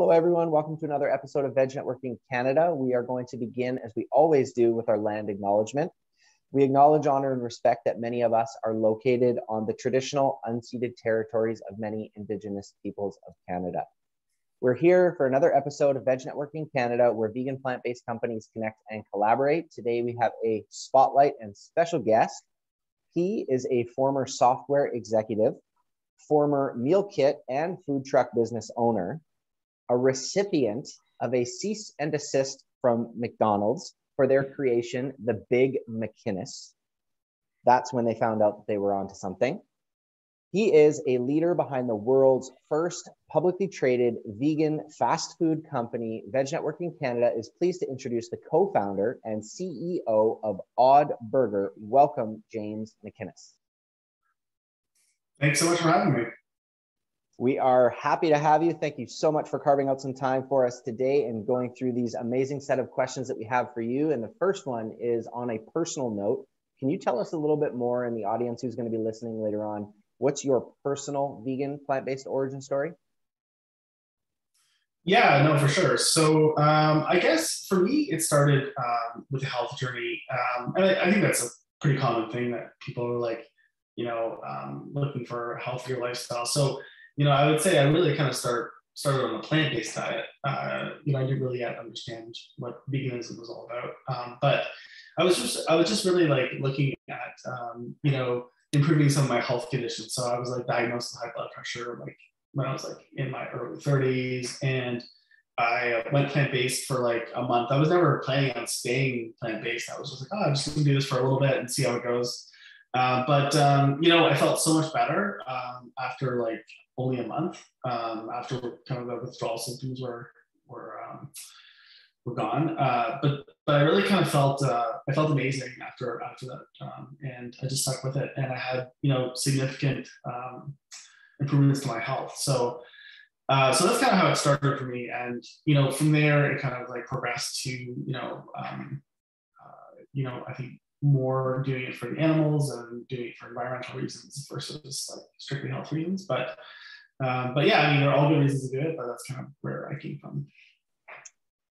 Hello, everyone. Welcome to another episode of Veg Networking Canada. We are going to begin, as we always do, with our land acknowledgement. We acknowledge, honor, and respect that many of us are located on the traditional unceded territories of many Indigenous peoples of Canada. We're here for another episode of Veg Networking Canada, where vegan plant-based companies connect and collaborate. Today, we have a spotlight and special guest. He is a former software executive, former meal kit and food truck business owner, a recipient of a cease and desist from McDonald's for their creation, The Big McInnes. That's when they found out that they were onto something. He is a leader behind the world's first publicly traded vegan fast food company. Veg Networking Canada is pleased to introduce the co-founder and CEO of Odd Burger. Welcome, James McInnes. Thanks so much for having me. We are happy to have you. Thank you so much for carving out some time for us today and going through these amazing set of questions that we have for you. And the first one is on a personal note. Can you tell us a little bit more, in the audience who's going to be listening later on, what's your personal vegan plant-based origin story? Yeah, no, for sure. So I guess for me, it started with a health journey. And I think that's a pretty common thing that people are like, you know, looking for a healthier lifestyle. So, you know, I would say I really kind of started on a plant-based diet. You know, I didn't really yet understand what veganism was all about. But I was just really like looking at, you know, improving some of my health conditions. So I was like diagnosed with high blood pressure, like when I was like in my early 30s, and I went plant-based for like a month. I was never planning on staying plant-based. I was just like, oh, I'm just gonna do this for a little bit and see how it goes. You know, I felt so much better after like only a month, after kind of the withdrawal symptoms were gone. But I really kind of felt amazing after that. And I just stuck with it, and I had, you know, significant improvements to my health. So, so that's kind of how it started for me. And, you know, from there, it kind of like progressed to, you know, I think more doing it for the animals and doing it for environmental reasons versus like strictly health reasons. But yeah, I mean, there are all good reasons to do it, but that's kind of where I came from.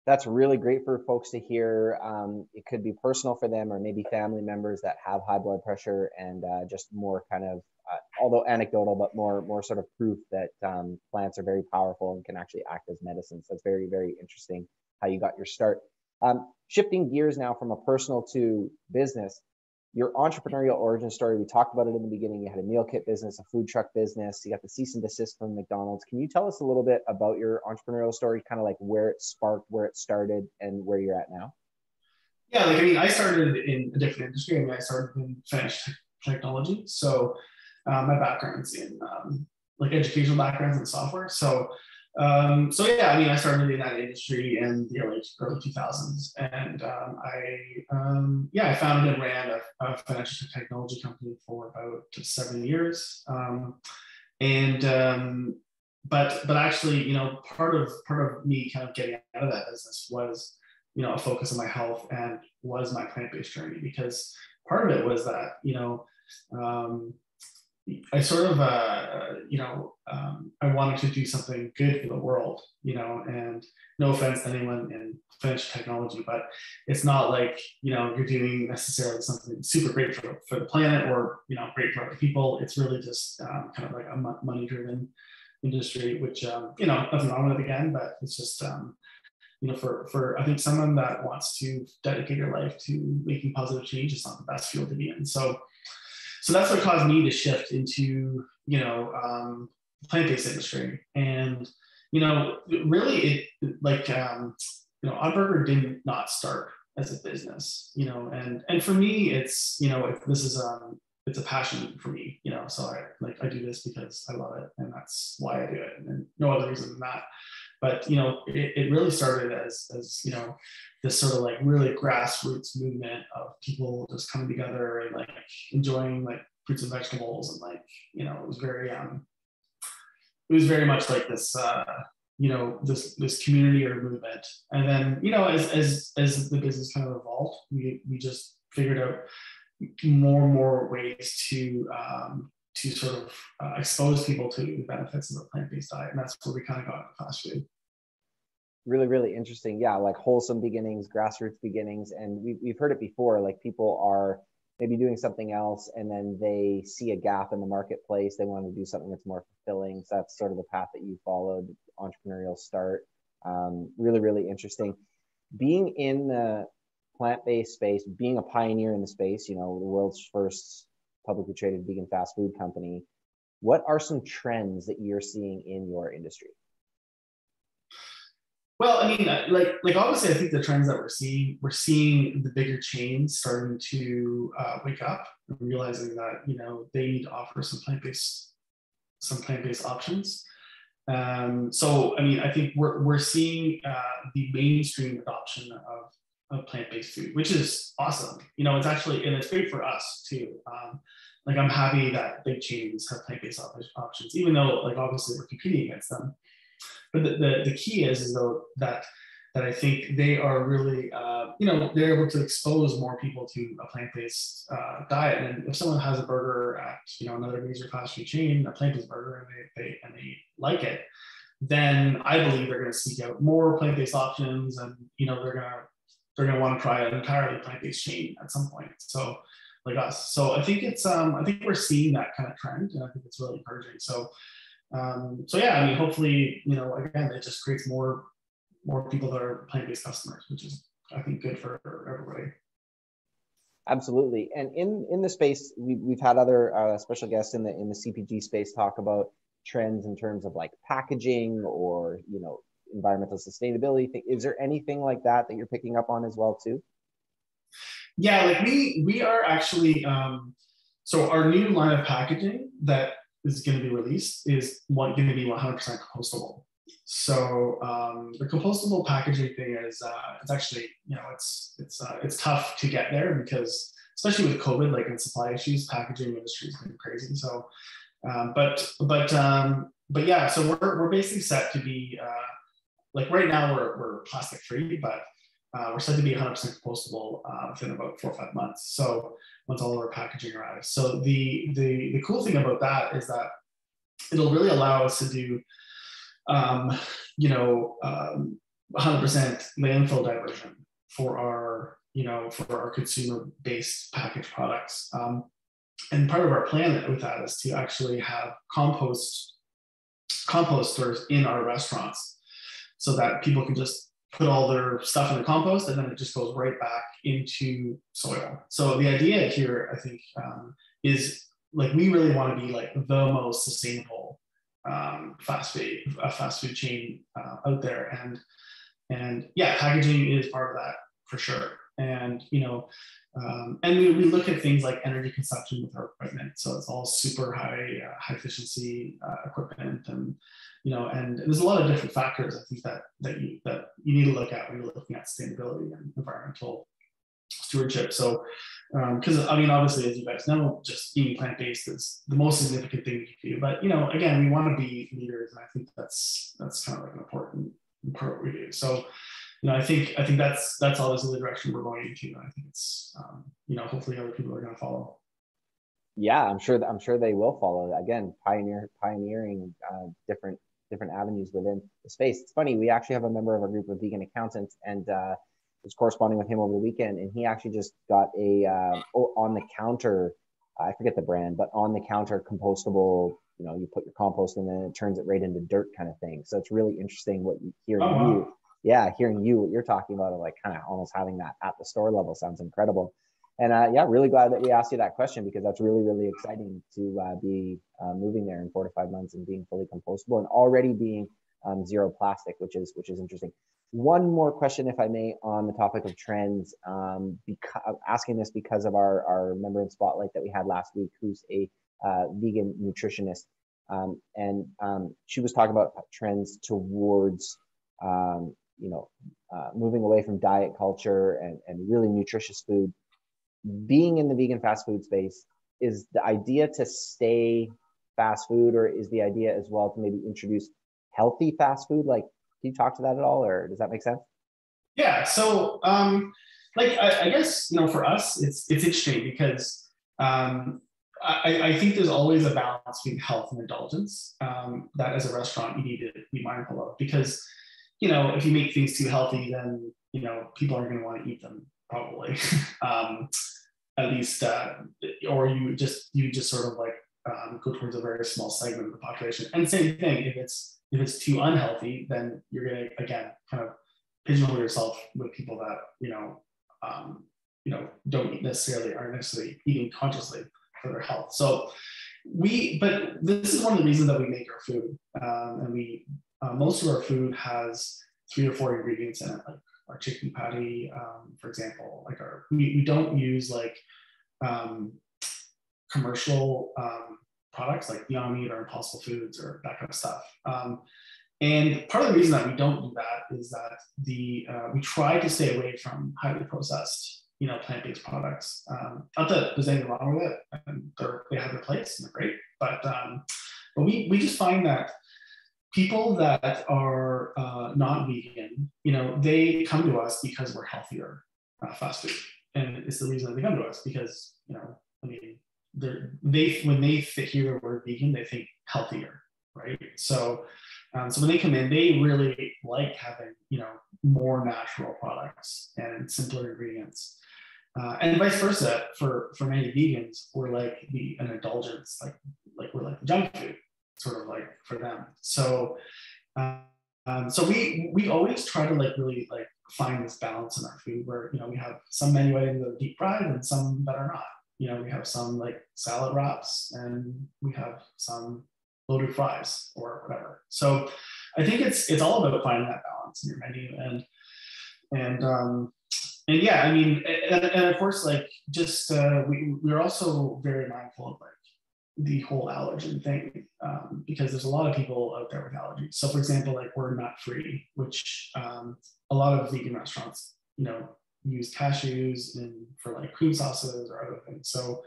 That's really great for folks to hear. It could be personal for them, or maybe family members that have high blood pressure, and just more kind of, although anecdotal, but more sort of proof that plants are very powerful and can actually act as medicine. So it's very, very interesting how you got your start. Shifting gears now from a personal to business, your entrepreneurial origin story, we talked about it in the beginning. You had a meal kit business, a food truck business. You got the cease and desist from McDonald's. Can you tell us a little bit about your entrepreneurial story, kind of like where it sparked, where it started, and where you're at now? Yeah, like, I mean, I started in a different industry. I mean, I started in financial technology. So my background's in like educational backgrounds and software. So yeah, I mean, I started in that industry in the early 2000s, and I founded and ran a financial technology company for about 7 years. But actually, you know, part of me kind of getting out of that business was, you know, a focus on my health, and was my plant-based journey, because part of it was that, you know, I sort of, I wanted to do something good for the world, you know, and no offense to anyone in financial technology, but it's not like, you know, you're doing necessarily something super great for the planet, or, you know, great for other people. It's really just kind of like a money-driven industry, which, you know, nothing wrong with it again, but it's just, you know, for I think someone that wants to dedicate your life to making positive change, it's not the best field to be in. So that's what caused me to shift into, you know, plant-based industry. And, you know, really it like, you know, Odd Burger did not start as a business, you know, and for me, it's, you know, this is, it's a passion for me, you know, so I do this because I love it, and that's why I do it, and no other reason than that. But, you know, it really started as, you know, this sort of like really grassroots movement of people just coming together and like enjoying like fruits and vegetables. And like, you know, it was very much like this, you know, this community or movement. And then, you know, as the business kind of evolved, we just figured out more and more ways to sort of expose people to the benefits of a plant-based diet. And that's where we kind of got into fast food. really, really interesting. Yeah, like wholesome beginnings, grassroots beginnings. And we've heard it before, like people are maybe doing something else and then they see a gap in the marketplace. They want to do something that's more fulfilling. So that's sort of the path that you followed, entrepreneurial start. Really, really interesting. Being in the plant-based space, being a pioneer in the space, you know, the world's first publicly traded vegan fast food company, what are some trends that you're seeing in your industry? Well, I mean, like obviously, I think the trends that we're seeing the bigger chains starting to wake up and realizing that, you know, they need to offer some plant-based options. So, I mean, I think we're seeing the mainstream adoption of plant-based food, which is awesome. You know, it's actually, and it's great for us too. Like, I'm happy that big chains have plant-based options, even though, like, obviously we're competing against them. But the key is though that I think they are really, you know, they're able to expose more people to a plant-based diet. And if someone has a burger at, you know, another major fast food chain, a plant-based burger, and they like it, then I believe they're going to seek out more plant-based options, and, you know, they're going to want to try an entirely plant-based chain at some point. So, like us. So I think it's, I think we're seeing that kind of trend, and I think it's really encouraging. So, so yeah, I mean, hopefully, you know, again, it just creates more people that are plant-based customers, which is, I think, good for everybody. Absolutely. And in the space, we've had other special guests in the CPG space talk about trends in terms of like packaging or, you know, environmental sustainability. Is there anything like that you're picking up on as well too? Yeah, like we are actually, so our new line of packaging that is going to be released is going to be 100% compostable. So the compostable packaging thing is, it's actually, you know, it's tough to get there because, especially with COVID, like, in supply issues, packaging industry has been crazy. So, but yeah, so we're basically set to be, like, right now we're plastic free, but we're set to be 100% compostable within about 4 or 5 months. So once all of our packaging arrives. So the cool thing about that is that it'll really allow us to do, you know, 100% landfill diversion for our, you know, for our consumer-based packaged products. And part of our plan with that is to actually have composters in our restaurants, so that people can just put all their stuff in the compost, and then it just goes right back into soil. So the idea here, I think, is, like, we really want to be like the most sustainable fast food chain out there, and yeah, packaging is part of that for sure. And, you know, and we look at things like energy consumption with our equipment. So it's all super high efficiency equipment, and, you know, and there's a lot of different factors, I think, that you need to look at when you're looking at sustainability and environmental stewardship. So, because, I mean, obviously, as you guys know, just being plant-based is the most significant thing we can do. But, you know, again, we want to be leaders, and I think that's kind of like an important part of what we do. So, you know, I think that's always the direction we're going into. I think it's, you know, hopefully other people are going to follow. Yeah, I'm sure they will follow. Again, pioneering different avenues within the space. It's funny, we actually have a member of our group of vegan accountants, and was corresponding with him over the weekend, and he actually just got a on the counter, I forget the brand, but on the counter compostable. You know, you put your compost in, and it turns it right into dirt, kind of thing. So it's really interesting what you hear. Uh-huh. Hearing what you're talking about, like, kind of almost having that at the store level sounds incredible. And yeah, really glad that we asked you that question, because that's really, really exciting to be moving there in 4 to 5 months and being fully compostable and already being zero plastic, which is interesting. One more question, if I may, on the topic of trends. Asking this because of our member in Spotlight that we had last week, who's a vegan nutritionist, and she was talking about trends towards you know, moving away from diet culture and really nutritious food. Being in the vegan fast food space, is the idea to stay fast food, or is the idea as well to maybe introduce healthy fast food? Like, can you talk to that at all, or does that make sense? Yeah. So, like, I guess, you know, for us, it's interesting because I think there's always a balance between health and indulgence that, as a restaurant, you need to be mindful of, because you know, if you make things too healthy, then, you know, people are going to want to eat them probably. At least, or you just sort of like go towards a very small segment of the population. And same thing, if it's too unhealthy, then you're going to, again, kind of pigeonhole yourself with people that, you know, don't necessarily, aren't necessarily eating consciously for their health. So but this is one of the reasons that we make our food. Most of our food has 3 or 4 ingredients in it, like our chicken patty, for example, like we don't use like commercial products like Beyond Meat or Impossible Foods or that kind of stuff. And part of the reason that we don't do that is that we try to stay away from highly processed, you know, plant-based products. Not that there's anything wrong with it, and they have their place and they're great, but we just find that people that are not vegan, you know, they come to us because we're healthier fast food, and it's the reason that they come to us because, you know, I mean, when they hear the word vegan, they think healthier, right? So when they come in, they really like having, you know, more natural products and simpler ingredients, and vice versa for many vegans, we're like an indulgence, like we're like the junk food, sort of like for them. So we always try to like really like find this balance in our food where, you know, we have some menu items that are deep fried and some that are not. You know, we have some like salad wraps and we have some loaded fries or whatever. So I think it's all about finding that balance in your menu and yeah, I mean, and of course, like just we're also very mindful of like the whole allergen thing, because there's a lot of people out there with allergies. So for example, like we're nut free, which a lot of vegan restaurants, you know, use cashews and for like cream sauces or other things. So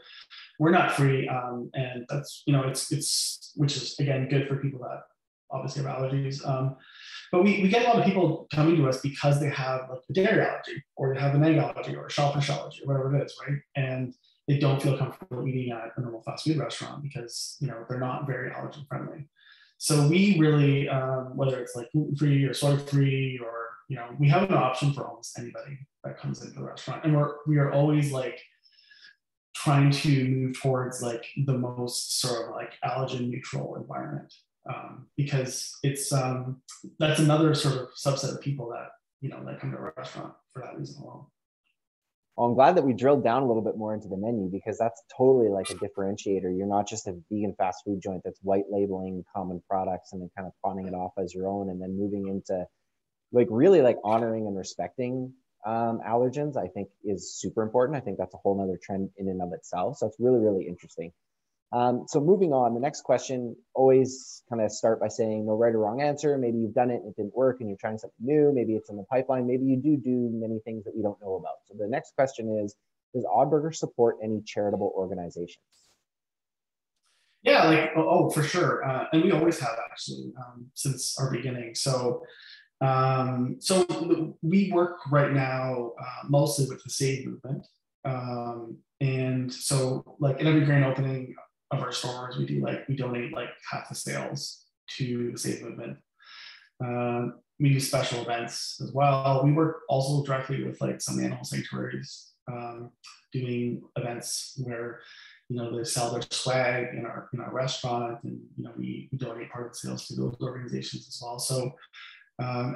we're nut free, and that's, you know, it's which is again good for people that obviously have allergies. But we get a lot of people coming to us because they have like a dairy allergy or they have an egg allergy or a shellfish allergy or whatever it is, right? And they don't feel comfortable eating at a normal fast food restaurant because, you know, they're not very allergen friendly. So we really, whether it's like gluten-free or soy-free or, you know, we have an option for almost anybody that comes into the restaurant. And we are always like trying to move towards like the most sort of like allergen neutral environment, because it's, that's another sort of subset of people that, you know, that come to a restaurant for that reason alone. Well, I'm glad that we drilled down a little bit more into the menu because that's totally like a differentiator. You're not just a vegan fast food joint that's white labeling common products and then kind of pawning it off as your own and then moving into like really like honoring and respecting allergens, I think is super important. I think that's a whole nother trend in and of itself. So it's really, really interesting. So moving on, the next question, always kind of start by saying no right or wrong answer. Maybe you've done it and it didn't work and you're trying something new. Maybe it's in the pipeline. Maybe you do many things that we don't know about. So the next question is, does Odd Burger support any charitable organizations? Yeah, like, oh, for sure. And we always have actually since our beginning. So we work right now mostly with the Save Movement. And so like at every grand opening of our stores, we donate like half the sales to the Save Movement. We do special events as well. We work also directly with like some animal sanctuaries, doing events where, you know, they sell their swag in our restaurant, and, you know, we donate part of the sales to those organizations as well. So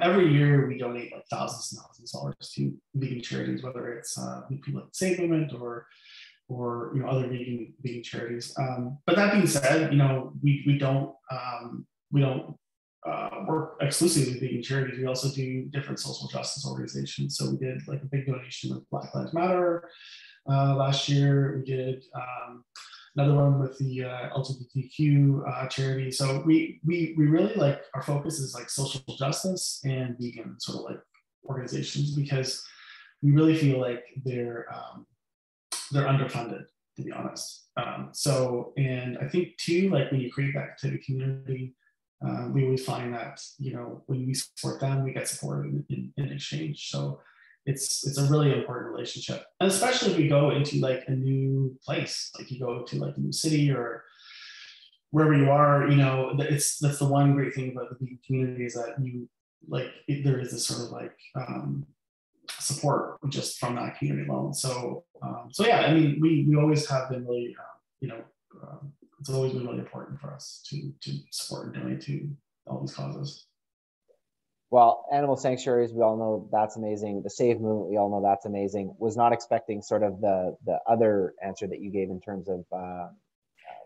every year we donate like thousands and thousands of dollars to vegan charities, whether it's people at the Save Movement or you know, other vegan charities. But that being said, you know, we don't work exclusively with vegan charities. We also do different social justice organizations. So we did like a big donation with Black Lives Matter last year. We did another one with the LGBTQ charity. So we really like, our focus is like social justice and vegan sort of like organizations, because we really feel like they're underfunded, to be honest. And I think too, like when you create that to the community, we always find that, you know, when we support them, we get support in exchange. So it's a really important relationship. And especially if we go into like a new place, like you go to like a new city or wherever you are, you know, that's the one great thing about the vegan community is that you like there is this sort of like support just from that community alone. So so yeah, I mean, we always have been really it's always been really important for us to support and donate to all these causes. Well, animal sanctuaries, we all know that's amazing. The Save Movement, we all know that's amazing. Was not expecting sort of the other answer that you gave in terms of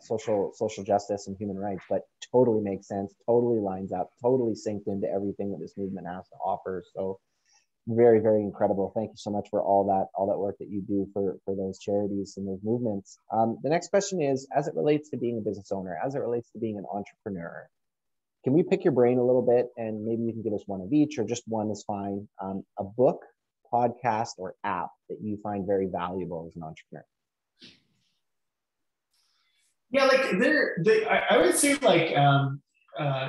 social justice and human rights, but totally makes sense, totally lines up, totally synced into everything that this movement has to offer. So very, very incredible. Thank you so much for all that work that you do for those charities and those movements. The next question is, as it relates to being a business owner, as it relates to being an entrepreneur, can we pick your brain a little bit, and maybe you can give us one of each, or just one is fine, a book, podcast, or app that you find very valuable as an entrepreneur? Yeah, like I would say like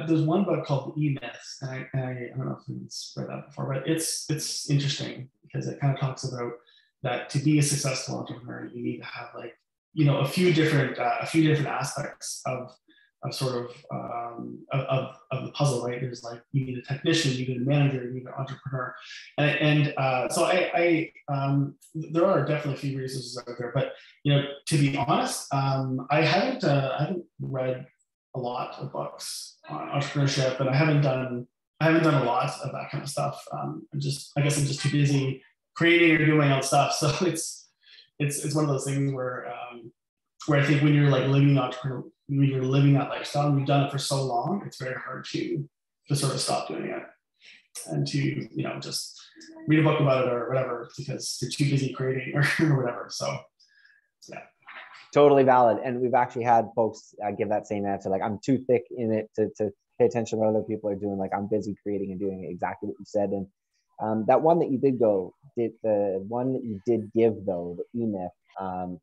there's one book called The E-Myth, and I don't know if anyone's read that before, but it's interesting because it kind of talks about that to be a successful entrepreneur, you need to have like, you know, a few different aspects of sort of the puzzle, right? There's like, you need a technician, you need a manager, you need an entrepreneur, and so I there are definitely a few resources out there, but you know, to be honest, I haven't read a lot of books on entrepreneurship, and I haven't done a lot of that kind of stuff. I guess I'm just too busy creating or doing my own stuff, so it's one of those things where I think when you're like living that lifestyle, and you've done it for so long, it's very hard to sort of stop doing it and to, you know, just read a book about it or whatever, because you're too busy creating or whatever. So yeah, totally valid. And we've actually had folks give that same answer, like, I'm too thick in it to pay attention to what other people are doing. Like, I'm busy creating and doing exactly what you said. And that one that you did give though, the E-Myth,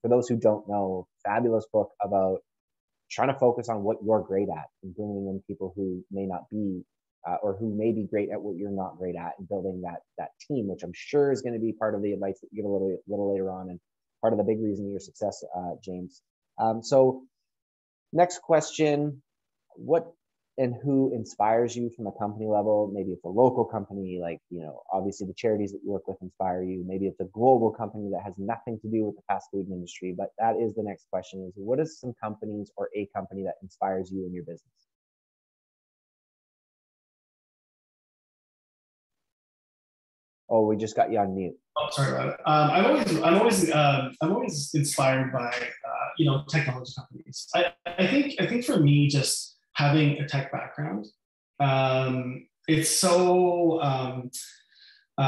for those who don't know, fabulous book about trying to focus on what you're great at and bringing in people who may not be or who may be great at what you're not great at, and building that team, which I'm sure is going to be part of the advice that you give a little later on, and part of the big reason of your success, James. So next question, what and who inspires you from a company level? Maybe it's a local company, like, you know, obviously the charities that you work with inspire you. Maybe it's a global company that has nothing to do with the fast food industry, but that is the next question, is what is some companies or a company that inspires you in your business? Oh, we just got you on mute. Oh, sorry about it. I'm always inspired by, you know, technology companies. I think for me, just having a tech background, it's so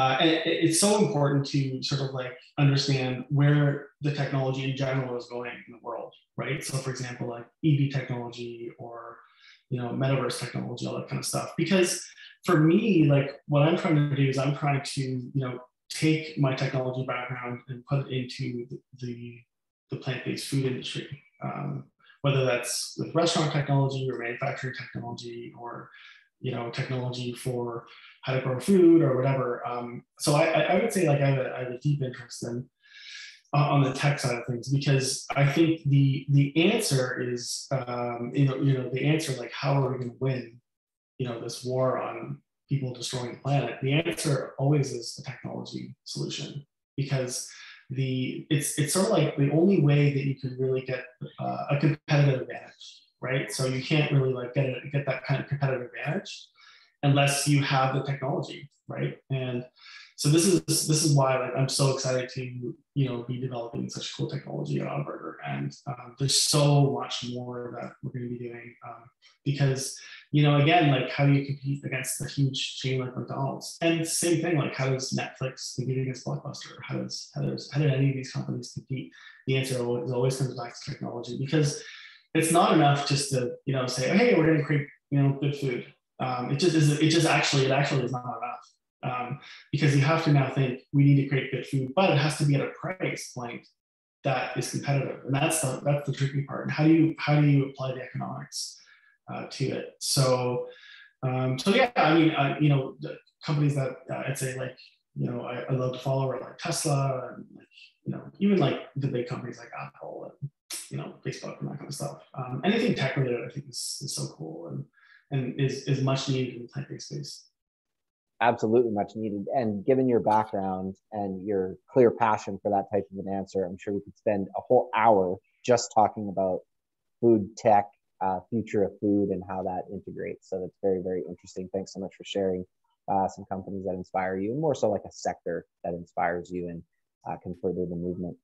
important to sort of like understand where the technology in general is going in the world, right? So for example, like EV technology or, you know, metaverse technology, all that kind of stuff. Because for me, like what I'm trying to do is I'm trying to, you know, take my technology background and put it into the plant-based food industry. Whether that's with restaurant technology or manufacturing technology or, you know, technology for how to grow food or whatever. So I would say like I have a deep interest in on the tech side of things, because I think the answer is, you know, the answer, like, how are we going to win, you know, this war on people destroying the planet? The answer always is a technology solution, because it's sort of like the only way that you could really get a competitive advantage, right? So you can't really like get that kind of competitive advantage unless you have the technology, right? And so this is why, like, I'm so excited to, you know, be developing such cool technology at Odd Burger, and there's so much more that we're going to be doing, because, you know, again, like, how do you compete against a huge chain like McDonald's? And same thing, like, how does Netflix compete against Blockbuster? How do any of these companies compete? The answer always comes back to technology, because it's not enough just to, you know, say, hey, we're going to create, you know, good food. It actually is not enough, because you have to now think, we need to create good food, but it has to be at a price point that is competitive, and that's the tricky part. And how do you apply the economics to it? So, so yeah, I mean, you know, the companies that I'd say, like, you know, I love to follow are like Tesla, and, like, you know, even like the big companies like Apple and, you know, Facebook and that kind of stuff. Anything tech related, I think, is so cool and is much needed in the plant-based space. absolutely much needed. And given your background and your clear passion for that type of an answer, I'm sure we could spend a whole hour just talking about food tech, future of food, and how that integrates. So that's very, very interesting. Thanks so much for sharing some companies that inspire you, and more so like a sector that inspires you and can further the movement.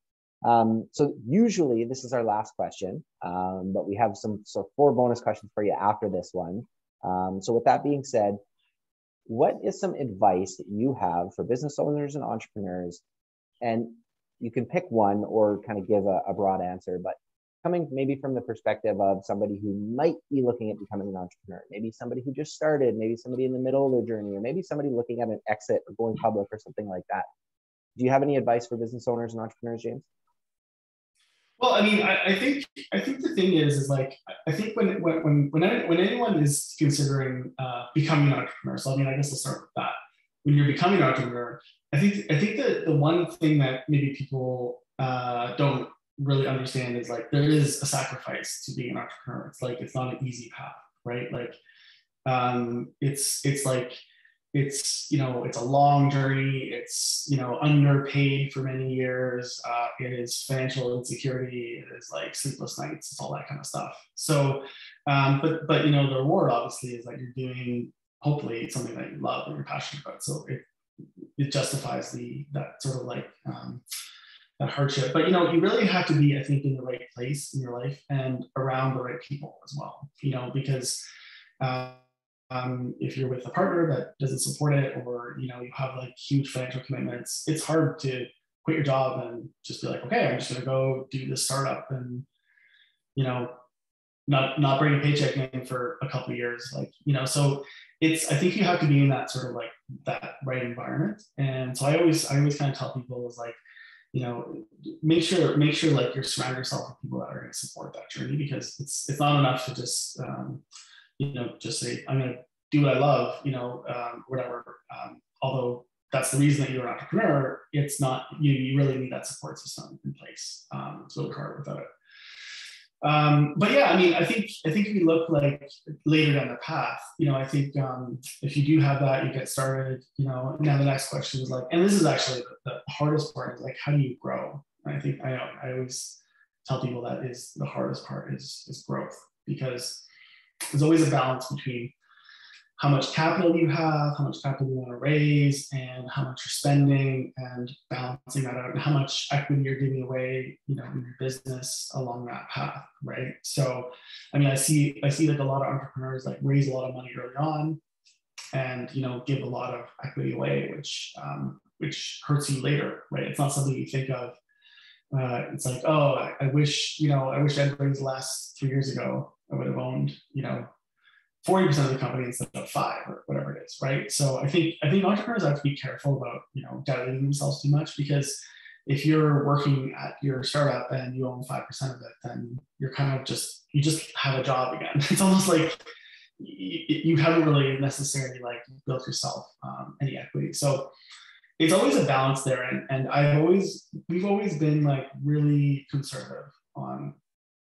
So usually this is our last question, but we have four bonus questions for you after this one. So with that being said, what is some advice that you have for business owners and entrepreneurs? And you can pick one or kind of give a broad answer, but coming maybe from the perspective of somebody who might be looking at becoming an entrepreneur, maybe somebody who just started, maybe somebody in the middle of their journey, or maybe somebody looking at an exit or going public or something like that. Do you have any advice for business owners and entrepreneurs, James? Well, I mean, I think the thing is like, I think when anyone is considering becoming an entrepreneur, so I mean, I guess I'll start with that. When you're becoming an entrepreneur, I think that the one thing that maybe people don't really understand is like, there is a sacrifice to being an entrepreneur. It's like, it's not an easy path, right? Like, it's a long journey. It's, underpaid for many years. It is financial insecurity. It is like sleepless nights. It's all that kind of stuff. So, but the reward obviously is that you're doing, hopefully, something that you love and you're passionate about. So it justifies that sort of like, that hardship. But, you really have to be, I think, in the right place in your life and around the right people as well, because, if you're with a partner that doesn't support it, or you have like huge financial commitments, it's hard to quit your job and just be like, okay, I'm just gonna go do this startup and not bring a paycheck in for a couple of years, So it's, I think you have to be in that sort of like that right environment. And so I always kind of tell people is like, make sure like you're surrounding yourself with people that are going to support that journey, because it's not enough to just just say, I'm going to do what I love, whatever. Although that's the reason that you're an entrepreneur, it's not, you really need that support system in place. It's really hard without it. But yeah, I mean, I think if you look like later down the path, I think if you do have that, you get started, now the next question is like, and this is actually the hardest part is like, how do you grow? And I always tell people that is the hardest part is growth, because there's always a balance between how much capital you have, how much capital you want to raise, and how much you're spending, and balancing that out, and how much equity you're giving away, in your business along that path, right? So, I mean, I see like a lot of entrepreneurs like raise a lot of money early on, and give a lot of equity away, which hurts you later, right? It's not something you think of. It's like, oh, I wish I'd raised less 3 years ago. I would have owned, 40% of the company instead of 5% or whatever it is, right? So I think entrepreneurs have to be careful about, diluting themselves too much, because if you're working at your startup and you own 5% of it, then you're kind of you just have a job again. It's almost like you haven't really necessarily like built yourself any equity. So it's always a balance there. And we've always been like really conservative on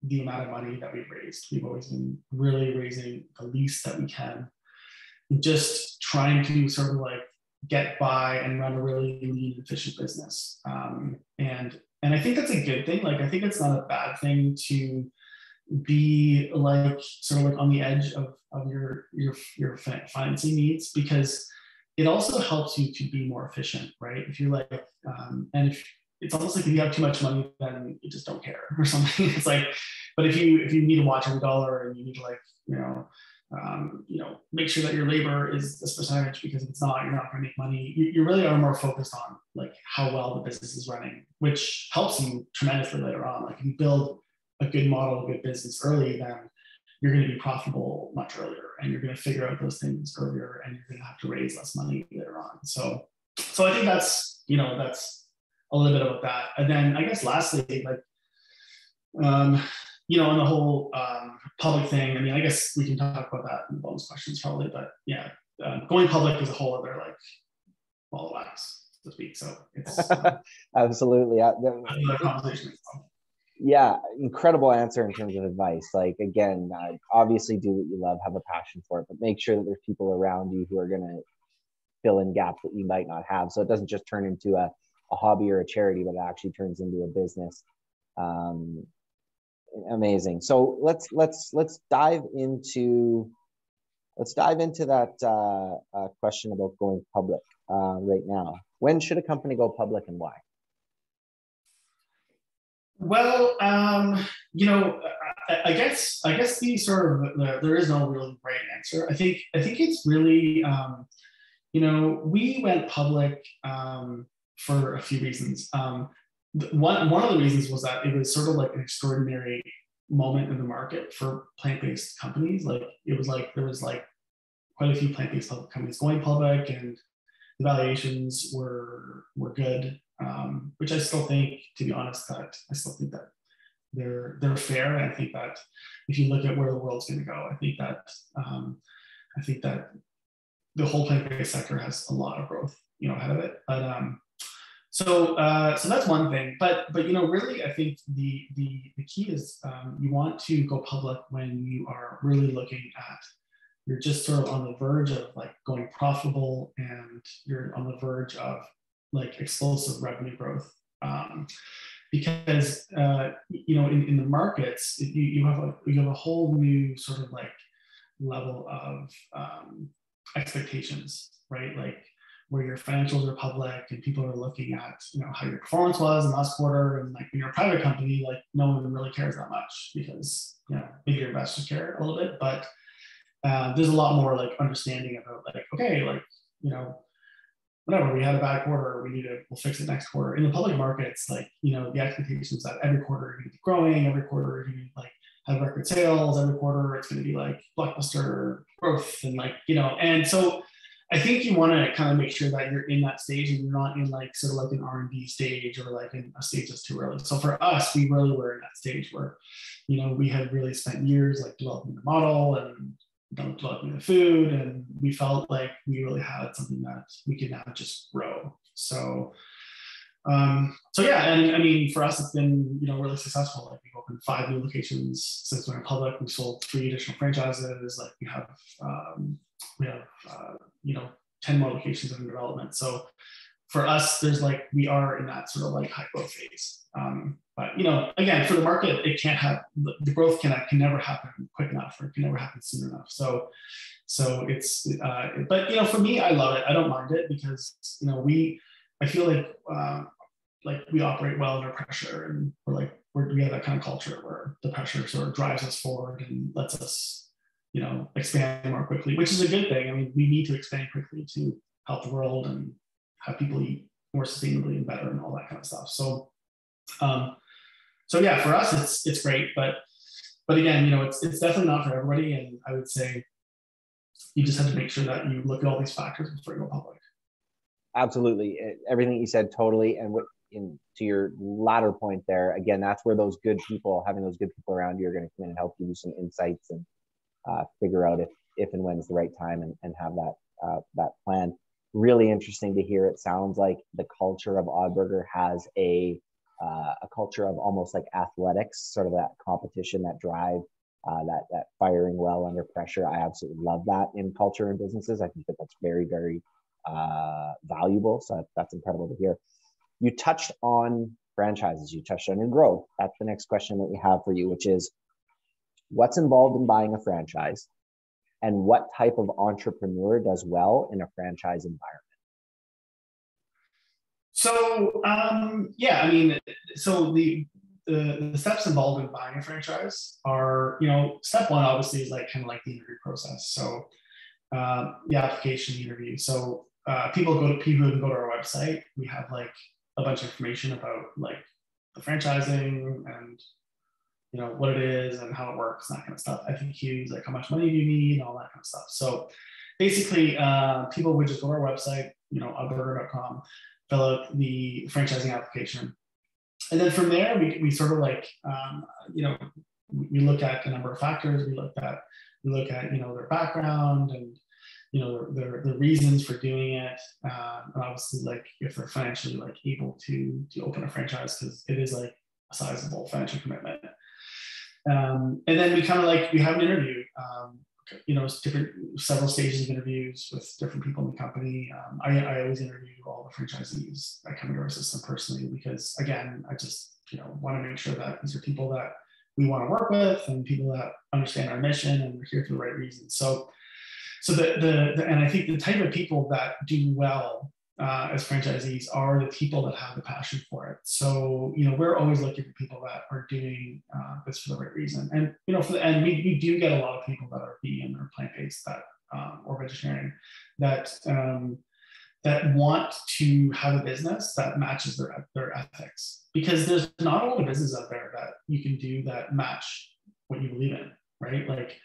the amount of money that we've raised. We've always been really raising the least that we can, just trying to sort of like get by and run a really lean, efficient business. And I think that's a good thing. Like, I think it's not a bad thing to be like sort of like on the edge of your financing needs, because it also helps you to be more efficient, right? If you're like, and if it's almost like if you have too much money, then you just don't care or something. It's like, but if you need to watch every dollar, and you need to like, make sure that your labor is this percentage, because if it's not, you're not going to make money. You really are more focused on like how well the business is running, which helps you tremendously later on. Like, if you build a good model, a good business early, then you're going to be profitable much earlier, and you're going to figure out those things earlier, and you're going to have to raise less money later on. So I think that's a little bit about that. And then I guess lastly, like, on the whole public thing, I mean, I guess we can talk about that in the bonus questions probably, but yeah, going public is a whole other like ball of wax, so to speak. So it's absolutely. Another conversation. Yeah, incredible answer in terms of advice. Like, again, obviously do what you love, have a passion for it, but make sure that there's people around you who are going to fill in gaps that you might not have. So it doesn't just turn into a hobby or a charity, but it actually turns into a business. Amazing. So let's dive into that question about going public right now. When should a company go public and why? Well, you know, I guess the sort of there is no really right answer. I think it's really, you know, we went public for a few reasons. One of the reasons was that it was sort of like an extraordinary moment in the market for plant-based companies. Like it was like there was like quite a few plant-based companies going public, and the valuations were good. Which I still think, to be honest, that they're fair. And I think that if you look at where the world's going to go, I think that the whole plant-based sector has a lot of growth, you know, ahead of it. But so that's one thing. But you know, really, I think the key is you want to go public when you are really looking at, you're just sort of on the verge of like going profitable, and you're on the verge of like explosive revenue growth, because you know, in the markets you have a whole new sort of like level of expectations, right? Like where your financials are public and people are looking at, you know, how your performance was in last quarter, and like when you're a private company, like no one really cares that much, because, you know, maybe your investors care a little bit, but there's a lot more like understanding about like, okay, like, you know, whatever, we had a bad quarter, we'll fix it next quarter. In the public markets, like, you know, the expectations that every quarter you're gonna be growing, every quarter you're gonna like have record sales, every quarter it's gonna be like blockbuster growth, and like, you know, and so I think you wanna kind of make sure that you're in that stage and you're not in like sort of like an R&D stage or like in a stage that's too early. So for us, we really were in that stage where, you know, we had really spent years like developing the model and developing the food, and we felt like we really had something that we could now just grow. So so yeah, and I mean for us it's been, you know, really successful. Like we've opened 5 new locations since we went public, we've sold 3 additional franchises, like we have you know, 10 more locations in development. So for us there's like, we are in that sort of like high growth phase. But, you know, again, for the market, it can't have, the growth can never happen quick enough, or it can never happen soon enough. So it's, but, you know, for me, I love it. I don't mind it because, you know, I feel like we operate well under pressure, and we have that kind of culture where the pressure sort of drives us forward and lets us, you know, expand more quickly, which is a good thing. I mean, we need to expand quickly to help the world and have people eat more sustainably and better and all that kind of stuff. So yeah, for us, it's great, but again, you know, it's definitely not for everybody. And I would say you just have to make sure that you look at all these factors before you go public. Absolutely. Everything you said, totally. And to your latter point there, again, that's where those good people, having those good people around you, are going to come in and help give you some insights and figure out if and when is the right time, and have that plan. Really interesting to hear. It sounds like the culture of Odd Burger has a culture of almost like athletics, sort of that competition, that drive, that firing well under pressure. I absolutely love that in culture and businesses. I think that's very, very valuable. So that's incredible to hear. You touched on franchises. You touched on your growth. That's the next question that we have for you, which is, what's involved in buying a franchise, and what type of entrepreneur does well in a franchise environment? So yeah, I mean, so the steps involved in buying a franchise are, you know, step one obviously is like kind of like the interview process. So the application, the interview. So people can go to our website. We have like a bunch of information about like the franchising and, you know, what it is and how it works and that kind of stuff. FAQs, like how much money do you need, all that kind of stuff. So basically, people would just go to our website, you know, oddburger.com. Fill out the franchising application. And then from there, we sort of like, you know, we look at a number of factors. We look at, you know, their background and, you know, their reasons for doing it. And obviously, like if they're financially like able to open a franchise, because it is like a sizable financial commitment. And then we have an interview you know, several stages of interviews with different people in the company. I always interview all the franchisees that come into our system personally, because again, I just, you know, want to make sure that these are people that we want to work with and people that understand our mission and we're here for the right reasons. So and I think the type of people that do well as franchisees are the people that have the passion for it. So, you know, we're always looking for people that are doing this for the right reason. And, you know, we do get a lot of people that are vegan or plant-based that, or vegetarian that want to have a business that matches their ethics, because there's not a lot of businesses out there that you can do that match what you believe in, right? Like,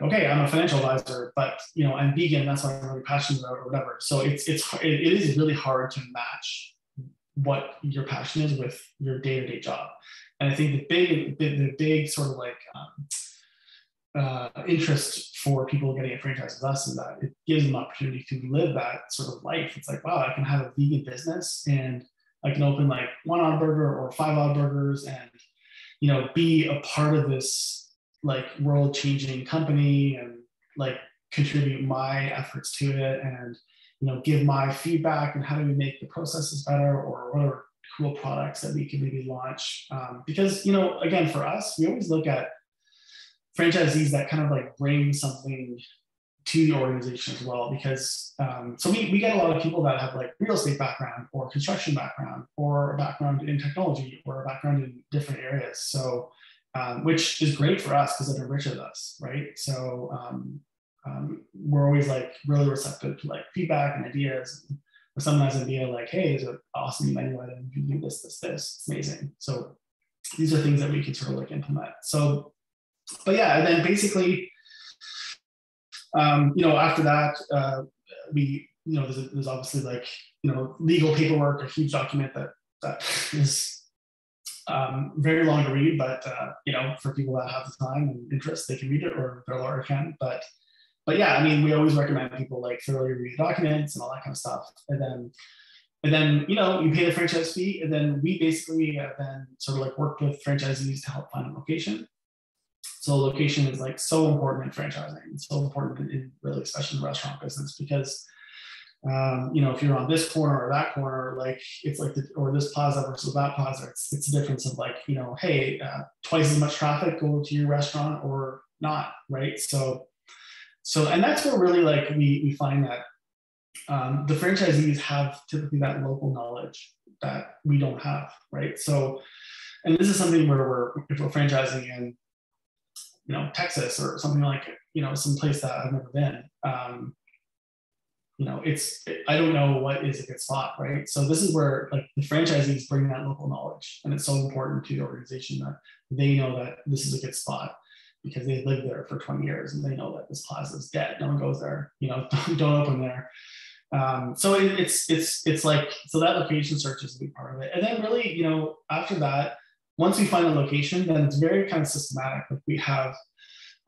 okay, I'm a financial advisor, but, you know, I'm vegan, that's what I'm really passionate about or whatever. So it is really hard to match what your passion is with your day-to-day job. And I think the big sort of like interest for people getting a franchise with us is that it gives them an opportunity to live that sort of life. It's like, wow, I can have a vegan business and I can open like one Odd Burger or five Odd Burgers and, you know, be a part of this like world-changing company and like contribute my efforts to it and, you know, give my feedback and how do we make the processes better or what are cool products that we can maybe launch. Because, you know, again, for us, we always look at franchisees that kind of like bring something to the organization as well, because so we get a lot of people that have like real estate background or construction background or a background in technology or a background in different areas. So, which is great for us because it enriches us, right? So we're always like really receptive to like feedback and ideas. Or sometimes it'll be like, hey, there's an awesome menu item, you can do this, it's amazing. So these are things that we can sort of like implement. So, but yeah, and then basically, you know, after that, we, you know, there's obviously like, you know, legal paperwork, a huge document that is very long to read, but you know, for people that have the time and interest, they can read it, or their lawyer can. But yeah, I mean, we always recommend people like thoroughly read the documents and all that kind of stuff. And then you know, you pay the franchise fee, and then we basically then sort of like work with franchisees to help find a location. So location is like so important in franchising. It's so important in really, especially in the restaurant business, because you know, if you're on this corner or that corner, like it's like or this plaza versus that plaza, it's a difference of like, you know, hey, twice as much traffic go to your restaurant or not, right? So and that's where really like we find that the franchisees have typically that local knowledge that we don't have, right? So, and this is something where if we're franchising in, you know, Texas or something like, you know, some place that I've never been, you know, I don't know what is a good spot, right? So this is where like the franchisees bring that local knowledge, and it's so important to the organization that they know that this is a good spot because they've lived there for 20 years and they know that this plaza is dead. No one goes there, you know, don't open there. So it's like, so that location search is a big part of it. And then really, you know, after that, once we find a location, then it's very kind of systematic. Like we have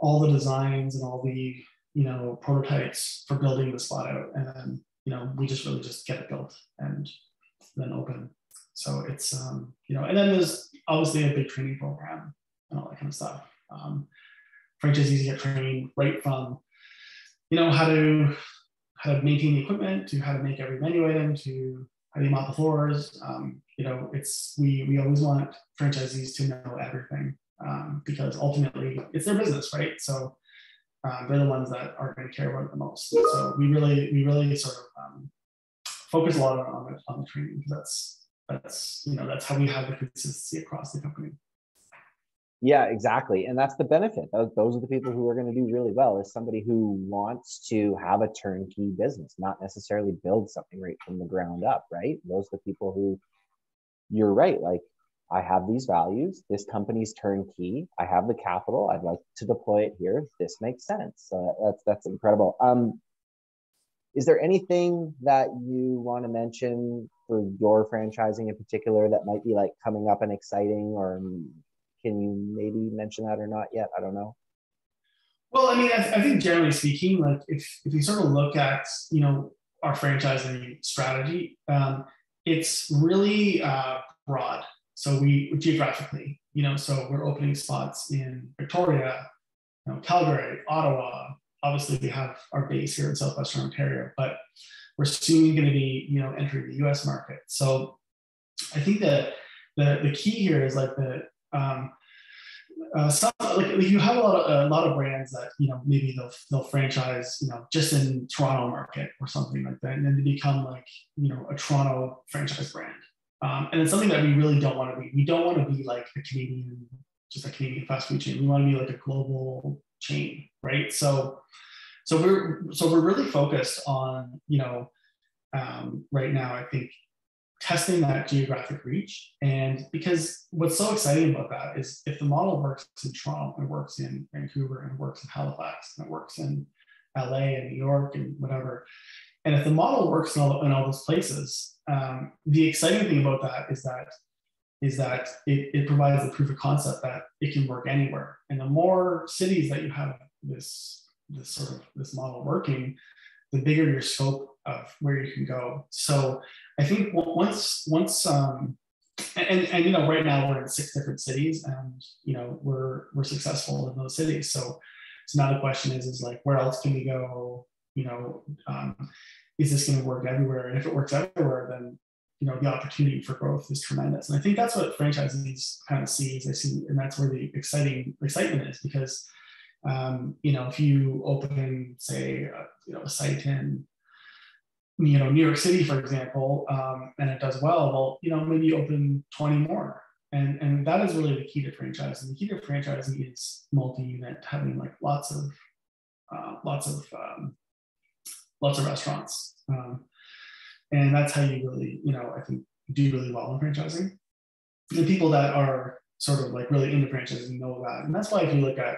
all the designs and all the, you know, prototypes for building the spot out, and then, you know, we just really just get it built and then open. So it's, you know, and then there's obviously a big training program and all that kind of stuff. Franchisees get trained right from, you know, how to maintain the equipment, to how to make every menu item, to how to mop the floors. You know, we always want franchisees to know everything because ultimately it's their business, right? So they're the ones that are going to care about it the most. So we really sort of focus a lot on the training, because that's you know, that's how we have the consistency across the company. Yeah, exactly, and that's the benefit. Those are the people who are going to do really well. Is somebody who wants to have a turnkey business, not necessarily build something right from the ground up, right? Those are the people who, you're right, like, I have these values, this company's turnkey, I have the capital, I'd like to deploy it here. This makes sense. That's incredible. Is there anything that you want to mention for your franchising in particular that might be like coming up and exciting, or can you maybe mention that or not yet? I don't know. Well, I mean, I think generally speaking, like if you sort of look at, you know, our franchising strategy, it's really broad. So we geographically, you know, so we're opening spots in Victoria, Calgary, Ottawa. Obviously, we have our base here in Southwestern Ontario, but we're soon going to be, entering the U.S. market. So I think that the key here is like the you have a lot of brands that maybe they'll franchise just in Toronto market or something like that, and then they become like a Toronto franchise brand. And it's something that we really don't want to be. We don't want to be like a Canadian, just a Canadian fast food chain. We want to be like a global chain, right? So we're really focused on right now, I think, testing that geographic reach. And because what's so exciting about that is if the model works in Toronto, it works in Vancouver, and it works in Halifax, and it works in LA and New York and whatever. And if the model works in all those places, the exciting thing about that is that it provides the proof of concept that it can work anywhere. And the more cities that you have this model working, the bigger your scope of where you can go. So I think once right now we're in 6 different cities, and we're successful in those cities. So it's not a question is like, where else can we go? Is this going to work everywhere? And if it works everywhere, then the opportunity for growth is tremendous. And I think that's what franchisees kind of see, and that's where the excitement is, because if you open, say, a site in New York City, for example, and it does well, maybe open 20 more. And that is really the key to franchising. The key to franchising is multi-unit, having like lots of restaurants. And that's how you really, I think, do really well in franchising. The people that are sort of like really into franchising know that. And that's why if you look at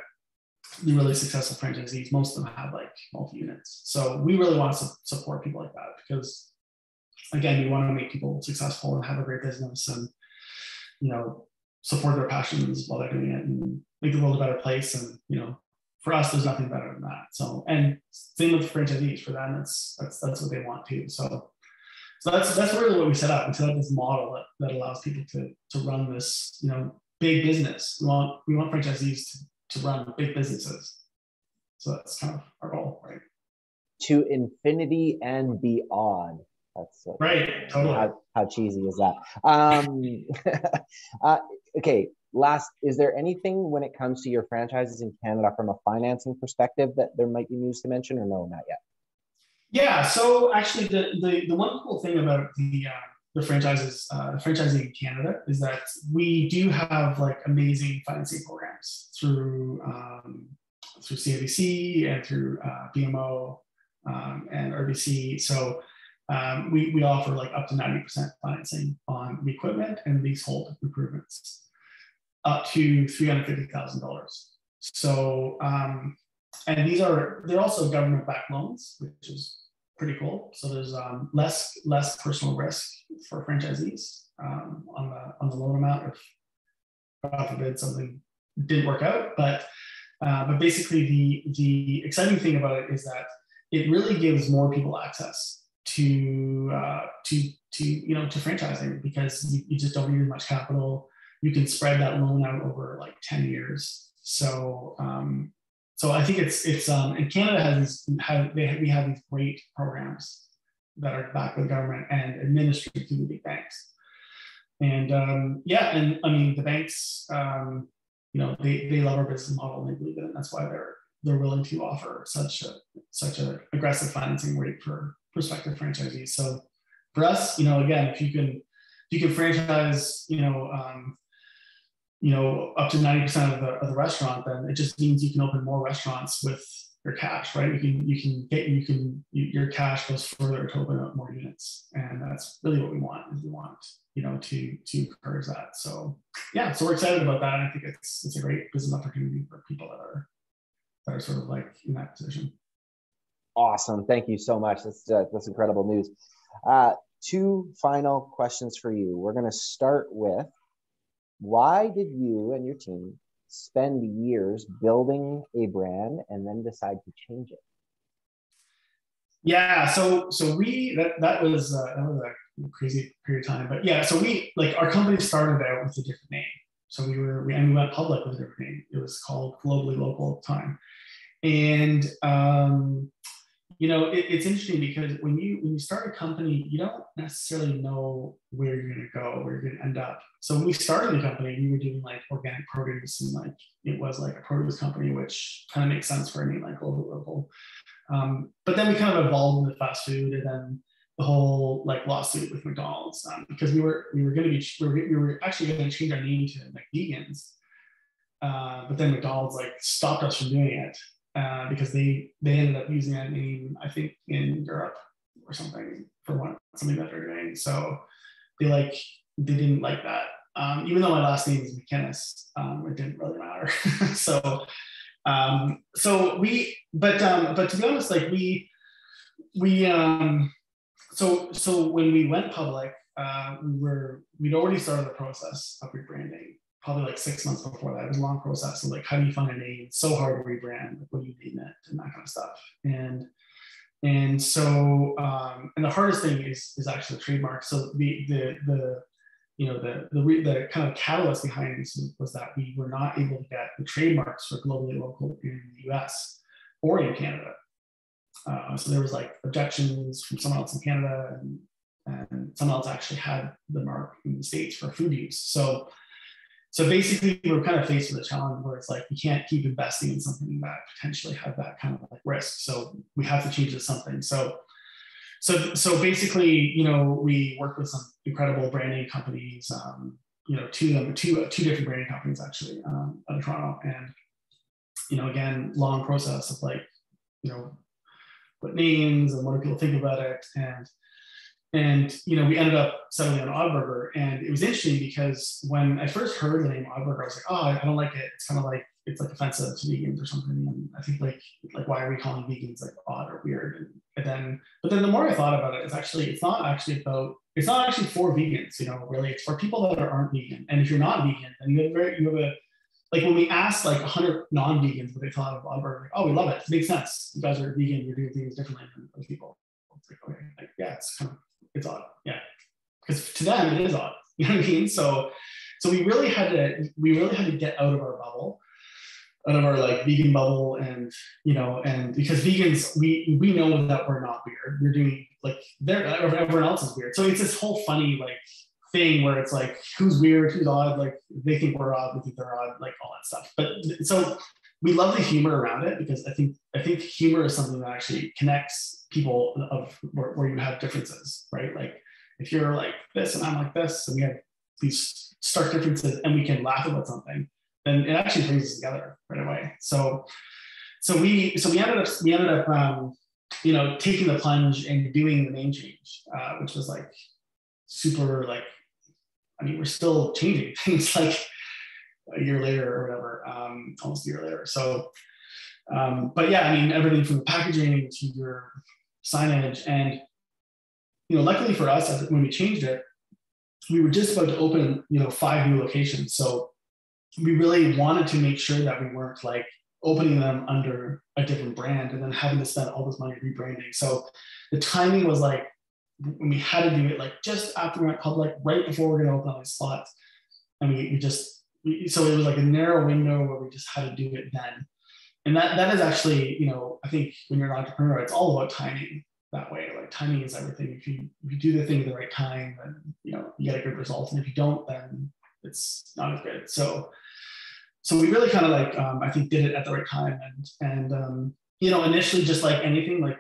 the really successful franchisees, most of them have like multi-units. So we really want to support people like that, because again, we want to make people successful and have a great business and, support their passions while they're doing it and make the world a better place. And, for us, there's nothing better than that. So, and same with franchisees, for them, that's what they want too. So that's really what we set up. We set up this model that allows people to run this, big business. We want franchisees to run big businesses. So that's kind of our goal, right? To infinity and beyond. That's what, right. Totally. How cheesy is that? Okay. Last, is there anything when it comes to your franchises in Canada from a financing perspective that there might be news to mention, or no, not yet? Yeah. So actually, the one cool thing about the franchising in Canada is that we do have like amazing financing programs through CIBC and through BMO and RBC. So we offer like up to 90% financing on the equipment and leasehold improvements, up to $350,000. So and they're also government-backed loans, which is pretty cool. So there's less personal risk for franchisees on the loan amount, if God forbid something didn't work out. But basically the exciting thing about it is that it really gives more people access to franchising, because you just don't need much capital. You can spread that loan out over like 10 years. So I think it's and Canada we have these great programs that are backed by the government and administered through the big banks. And and I mean, the banks, they love our business model and they believe in it, and that's why they're willing to offer such a aggressive financing rate for prospective franchisees. So for us, again, if you can franchise, up to 90% of the restaurant, then it just means you can open more restaurants with your cash, right? Your cash goes further to open up more units, and that's really what we want. Is we want to encourage that. So yeah, so we're excited about that, and I think it's a great business opportunity for people that are sort of like in that position. Awesome, thank you so much. That's incredible news. 2 final questions for you. We're going to start with, why did you and your team spend years building a brand and then decide to change it? Yeah, so we that was a crazy period of time, but yeah, so we, like, our company started out with a different name, So we went public with our name. It was called Globally Local at the time. And, you know, it's interesting because when you start a company, you don't necessarily know where you're going to go, where you're going to end up. So when we started the company, we were doing like organic produce, and like it was like a produce company, which kind of makes sense for a name like Global Local. But then we kind of evolved into fast food, and then the whole like lawsuit with McDonald's, because we were actually going to change our name to McVegans, but then McDonald's like stopped us from doing it. Because they ended up using that name, I think, in Europe or something for something that they're doing. So they didn't like that. Even though my last name is McInnes, it didn't really matter. But to be honest, like so when we went public, we'd already started the process of rebranding. Probably like 6 months before that. It was a long process of like, how do you find a name? It's so hard to rebrand, like, what do you name it, and that kind of stuff. And the hardest thing is actually the trademark. So the kind of catalyst behind this was that we were not able to get the trademarks for Globally Local in the US or in Canada. So there was like objections from someone else in Canada, and someone else actually had the mark in the States for food use. So basically, we were kind of faced with a challenge where it's like, we can't keep investing in something that potentially had that kind of like risk. So we have to change to something. So basically, you know, we worked with some incredible branding companies, you know, two different branding companies actually, out of Toronto. And, you know, again, long process of like, you know, what names and what do people think about it. And, you know, we ended up settling on Odd Burger. And it was interesting because when I first heard the name Odd Burger, I was like, oh, I don't like it. It's kind of like, it's like offensive to vegans or something. And I think like why are we calling vegans like odd or weird? But then the more I thought about it, it's not actually for vegans, you know, really. It's for people that aren't vegan. And if you're not vegan, then like when we asked like 100 non-vegans what they thought of Odd Burger, oh, we love it. It makes sense. You guys are vegan. You're doing things differently than other people. It's like, okay, like, yeah, it's kind of, it's odd, yeah, because to them it is odd, you know what I mean? So we really had to get out of our bubble, out of our like vegan bubble, and you know, and because vegans, we know that we're not weird. We're doing like everyone else is weird. So it's this whole funny like thing where it's like, who's weird, who's odd? Like they think we're odd, we think they're odd, like all that stuff. But so we love the humor around it, because I think humor is something that actually connects people of where you have differences, right? Like if you're like this and I'm like this, and we have these stark differences, and we can laugh about something, then it actually brings us together right away. So we ended up you know, taking the plunge and doing the name change, which was like super like, I mean, we're still changing things like a year later or whatever, almost a year later. So, but yeah, I mean, everything from the packaging to your signage. And, you know, luckily for us, when we changed it, we were just about to open, you know, 5 new locations. So we really wanted to make sure that we weren't like opening them under a different brand and then having to spend all this money rebranding. So the timing was like, when we had to do it, like just after we went public, right before we're going to open all these spots. And so it was like a narrow window where we just had to do it then. And that is actually, you know, I think when you're an entrepreneur, it's all about timing that way. Like timing is everything. If you do the thing at the right time, then, you know, you get a good result. And if you don't, then it's not as good. So we really kind of like, I think did it at the right time. And you know, initially just like anything, like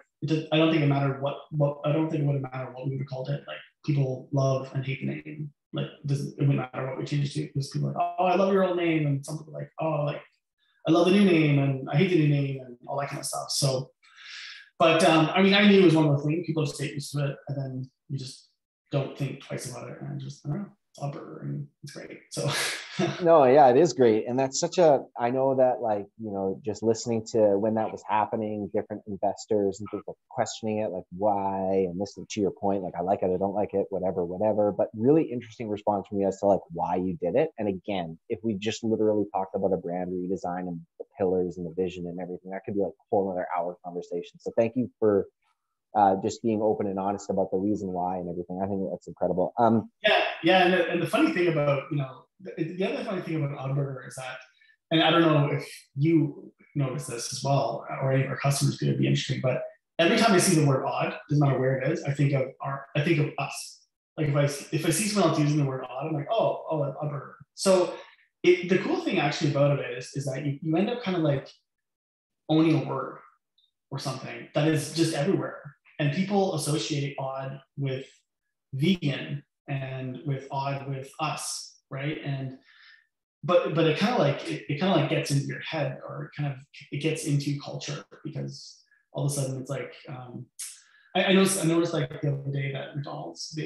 I don't think it mattered I don't think it would have mattered what we would have called it. Like people love and hate the name. Like it wouldn't matter what we changed to, because people are like, oh, I love your old name. And some people are like, oh, like, I love the new name and I hate the new name and all that kind of stuff. So, but I mean, I knew it was one of those things. People just get used to it, and then you just don't think twice about it, and just, I don't know, it's Odd Burger, and it's great. So. No, yeah, it is great. And that's I know that like, you know, just listening to when that was happening, different investors and people questioning it, like why, and listening to your point, like I like it, I don't like it, whatever, but really interesting response from you as to like why you did it. And again, if we just literally talked about a brand redesign and the pillars and the vision and everything, that could be like a whole other hour conversation. So thank you for just being open and honest about the reason why and everything. I think that's incredible. Yeah. And the funny thing about, you know, the other funny thing about Odd Burger is that, and I don't know if you notice this as well, or any of our customers could be interesting, but every time I see the word odd, doesn't matter where it is, I think of us. Like if I see someone else using the word odd, I'm like, oh, Odd Burger. So the cool thing actually about it is that you end up kind of like owning a word or something that is just everywhere. And people associate odd with vegan and with odd with us, right? And but it kind of like it gets into your head, or it gets into culture, because all of a sudden it's like I noticed like the other day that McDonald's,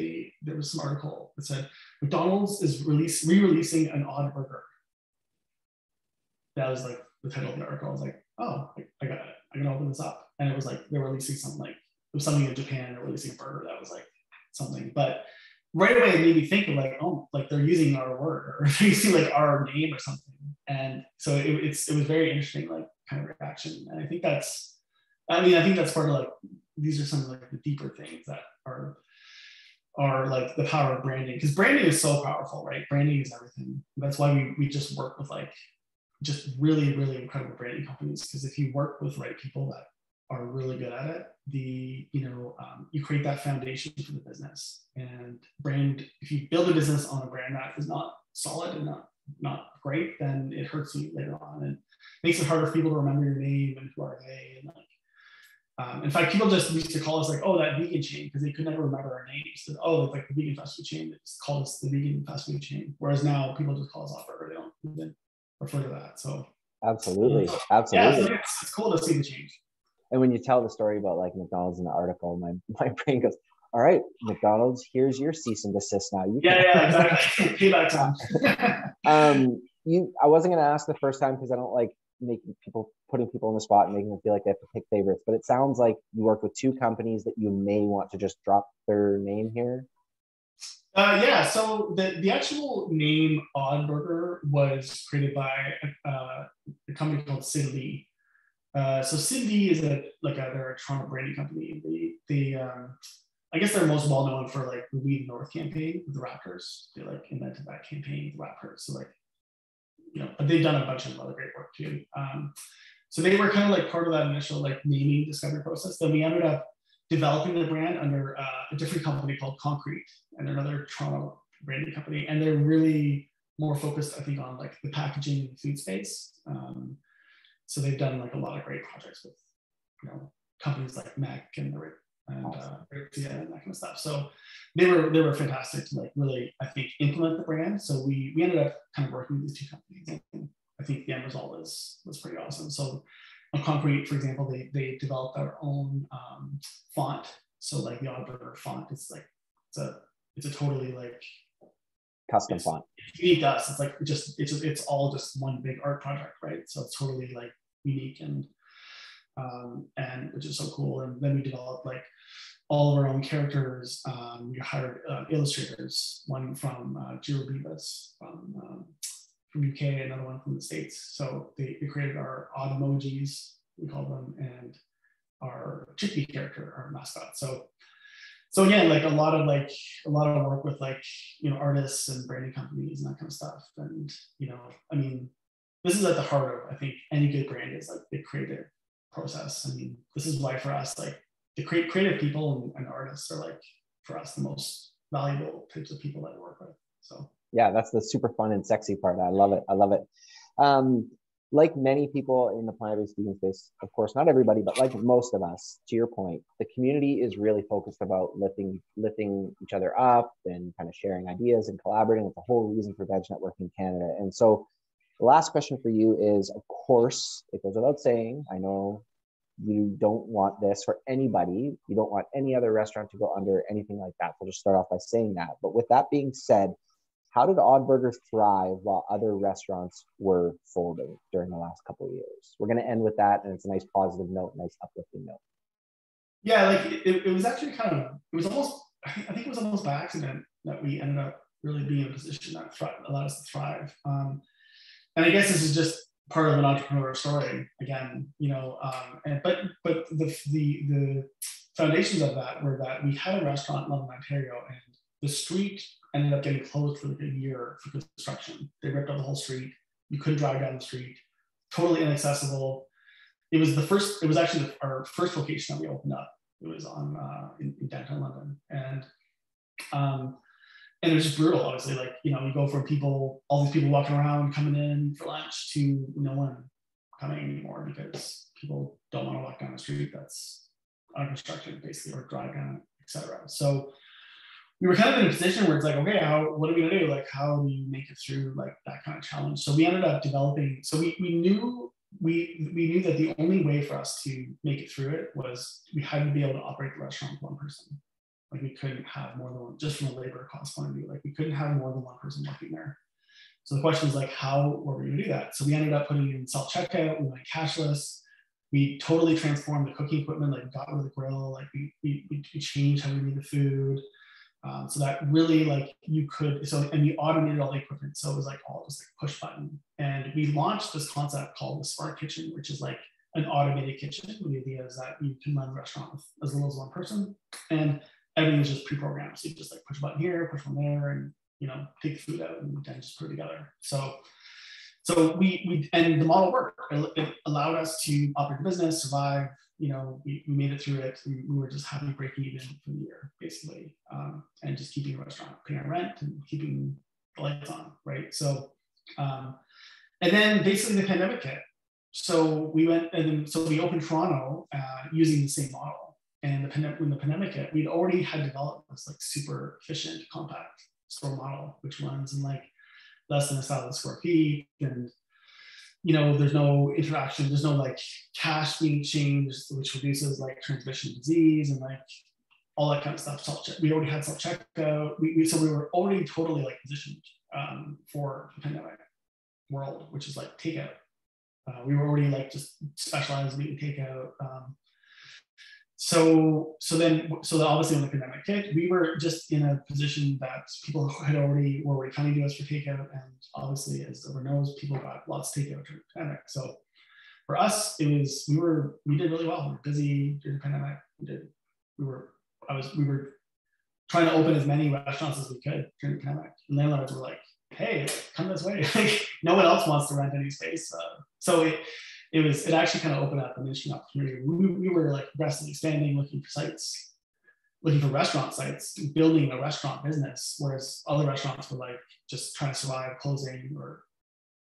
there was some article that said McDonald's is re-releasing an odd burger. That was like the title of the article. I was like, oh, I got it. I can open this up. And it was like they're releasing something like it was something in Japan. They're releasing a burger that was like something, but right away it made me think of like, oh, like they're using our word, or they see like our name or something. And so it was very interesting, like kind of reaction. And I think that's part of like, these are some of like the deeper things that are like the power of branding, because branding is so powerful, right? Branding is everything. That's why we just work with like just really, really incredible branding companies, because if you work with the right people that are really good at it, you create that foundation for the business. And brand, if you build a business on a brand that is not solid and not great, then it hurts you later on and makes it harder for people to remember your name and who are they. And like, in fact, people just used to call us like, oh, that vegan chain, because they could never remember our names. So, oh, it's like the vegan fast food chain. They just called us the vegan fast food chain. Whereas now people just call us off, or they don't even refer to that. So absolutely. Yeah, so it's cool to see the change. And when you tell the story about like McDonald's in the article, my brain goes, all right, McDonald's, here's your cease and desist now. Yeah, exactly. Payback time. I wasn't going to ask the first time because I don't like putting people on the spot and making them feel like they have to pick favorites. But it sounds like you work with two companies that you may want to just drop their name here. Yeah, so the actual name Odd Burger was created by a company called Sidley. So Sidley is they're a Toronto branding company. I guess they're most well known for like the Weed North campaign with the Raptors. They like invented that campaign with Raptors. So like, but they've done a bunch of other great work too. So they were kind of like part of that initial like naming discovery process. Then we ended up developing the brand under a different company called Concrete, and another Toronto branding company. And they're really more focused, I think, on like the packaging and food space. So they've done like a lot of great projects with, companies like Mac and that kind of stuff. So they were fantastic to like really, I think, implement the brand. So we ended up kind of working with these two companies, and I think the end result was pretty awesome. So on Concrete, for example, they developed our own font. So like the Odd Burger font, it's like it's a totally like custom font. It's unique to us. It's like it's all just one big art project, right? So it's totally like unique and which is so cool. And then we developed like all of our own characters. We hired illustrators, one from Jira Bevis from UK, another one from the States. So they created our odd emojis, we call them, and our chickpea character, our mascot. So again, like a lot of work with like, artists and branding companies and that kind of stuff. And, I mean, this is at the heart of, I think, any good brand is like the creative process. I mean, this is why for us, like the creative people and artists are like, for us, the most valuable types of people that we work with. So yeah, that's the super fun and sexy part. I love it. Like many people in the plant-based vegan space, of course, not everybody, but like most of us, to your point, the community is really focused about lifting each other up and kind of sharing ideas and collaborating. It's the whole reason for Veg Networking Canada. And so the last question for you is, of course, it goes without saying, I know you don't want this for anybody. You don't want any other restaurant to go under, anything like that. We'll just start off by saying that. But with that being said, how did Odd Burger thrive while other restaurants were folding during the last couple of years? We're going to end with that, and it's a nice positive note, nice uplifting note. Yeah, like it was actually almost by accident that we ended up really being in a position that allowed us to thrive. And I guess this is just part of an entrepreneurial story again, but the foundations of that were that we had a restaurant in London, Ontario, and The street ended up getting closed for like a year for construction. They ripped up the whole street. You couldn't drive down the street. Totally inaccessible. It was the first. It was actually our first location that we opened up. It was on in downtown London, and it was just brutal. Obviously, like you go from people, all these people walking around, coming in for lunch, to no one coming anymore because people don't want to walk down the street that's unconstructed, basically, or drive down, etc. So we were kind of in a position where it's like, okay, what are we gonna do? Like, how do you make it through like that kind of challenge? So we ended up developing. So we knew that the only way for us to make it through it was we had to be able to operate the restaurant with one person. Like we couldn't have more than one, just from a labor cost point of view, like we couldn't have more than one person working there. So the question was like, how were we gonna do that? So we ended up putting in self-checkout, we went cashless, we totally transformed the cooking equipment, like got rid of the grill, like we changed how we made the food. So that really like you could, and we automated all the equipment. So it was like all just like push button. And we launched this concept called the Smart Kitchen, which is like an automated kitchen. The idea is that you can run the restaurant with as little as one person and everything's just pre-programmed. So you just like push a button here, push one there and, take the food out and then just put it together. So and the model worked. It allowed us to operate the business, survive. We made it through it. We were just happy breaking even for the year, basically, and just keeping the restaurant, paying our rent, and keeping the lights on, right? So, and then basically the pandemic hit. So we went so we opened Toronto using the same model. And when the pandemic hit, we'd already had developed this like super efficient compact store model, which runs in like less than 1,000 square feet, and there's no interaction, there's no like cash being changed, which reduces like transmission disease and like all that kind of stuff. We already had self-checkout, so we were already totally like positioned for the pandemic world, which is like takeout. We were already like just specialized in takeout. So obviously when the pandemic hit, we were just in a position that people were already coming to us for takeout, and obviously as everyone knows, people got lots of takeout during the pandemic. So for us, we did really well. We were busy during the pandemic. We were trying to open as many restaurants as we could during the pandemic, and landlords were like, "Hey, come this way. Like no one else wants to rent any space." It actually kind of opened up an interesting opportunity. We were like aggressively expanding, looking for sites, looking for restaurant sites, building a restaurant business, whereas other restaurants were like just trying to survive, closing or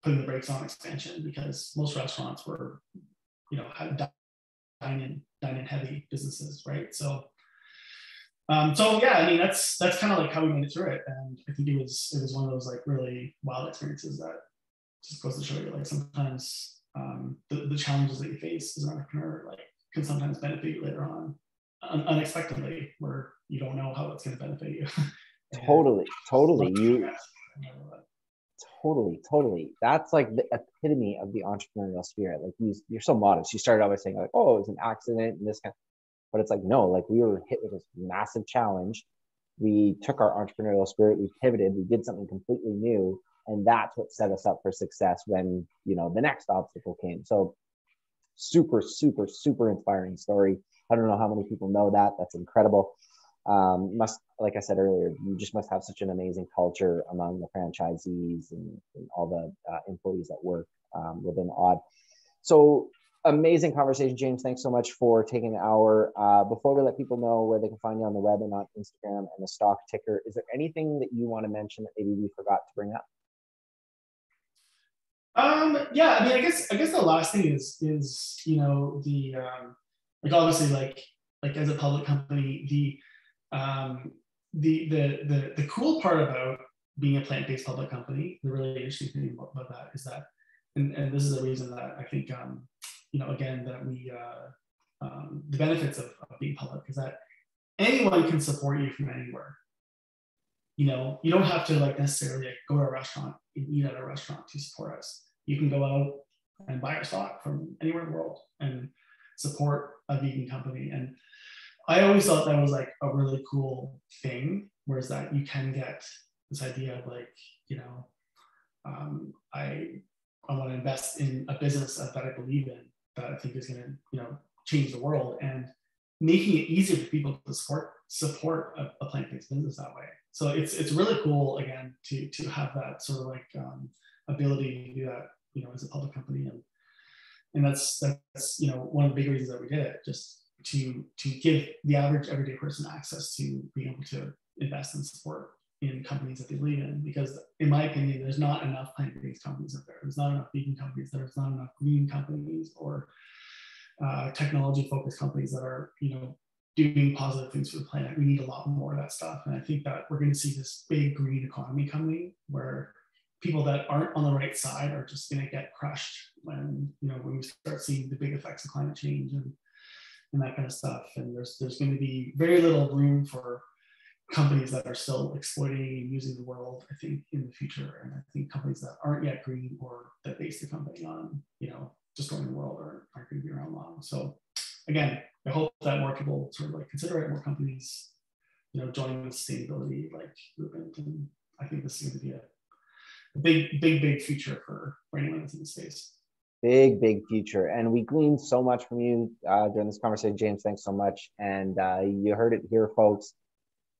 putting the brakes on expansion because most restaurants were, had dine-in heavy businesses, right? So yeah, I mean that's kind of like how we made it through it, and I think it was one of those like really wild experiences that just goes to show you like sometimes. The challenges that you face as an entrepreneur can sometimes benefit you later on unexpectedly, where you don't know how it's going to benefit you. Totally. That's like the epitome of the entrepreneurial spirit. Like you're so modest. You started out by saying like, oh, it was an accident and this kind of, but it's like, no, like we were hit with this massive challenge. We took our entrepreneurial spirit, we pivoted, we did something completely new. And that's what set us up for success when, the next obstacle came. So super, super, super inspiring story. I don't know how many people know that. That's incredible. Like I said earlier, you just must have such an amazing culture among the franchisees and all the employees that work within Odd. So amazing conversation, James. Thanks so much for taking an hour. Before we let people know where they can find you on the web and on Instagram and the stock ticker, is there anything that you want to mention that maybe we forgot to bring up? Yeah, I mean, I guess the last thing is like obviously like as a public company, the cool part about being a plant-based public company, the really interesting thing about that is that, and this is the reason that I think again that we the benefits of being public is that anyone can support you from anywhere. You don't have to necessarily go to a restaurant and eat at a restaurant to support us. You can go out and buy our stock from anywhere in the world and support a vegan company. And I always thought that was a really cool thing, whereas that you can get this idea of I want to invest in a business that I believe in, that I think is going to change the world. And making it easier for people to support a plant-based business that way. So it's really cool, again, to have that sort of like ability to do that, you know, as a public company. And that's, you know, one of the big reasons that we did it, just to give the average everyday person access to being able to invest and support in companies that they believe in. Because in my opinion, there's not enough plant-based companies out there. There's not enough vegan companies. There's not enough green companies or technology-focused companies that are, you know, doing positive things for the planet. We need a lot more of that stuff. And I think that we're going to see this big green economy coming where people that aren't on the right side are just going to get crushed when, you know, when we start seeing the big effects of climate change and that kind of stuff. And there's going to be very little room for companies that are still exploiting and using the world, I think, in the future. And I think companies that aren't yet green or that base the company on, you know, destroying the world aren't going to be around long. So again, I hope that more people sort of like consider it, more companies, you know, joining the sustainability like movement. And I think this is going to be a big future for anyone that's in the space. Big future. And we gleaned so much from you during this conversation, James. Thanks so much. And you heard it here, folks.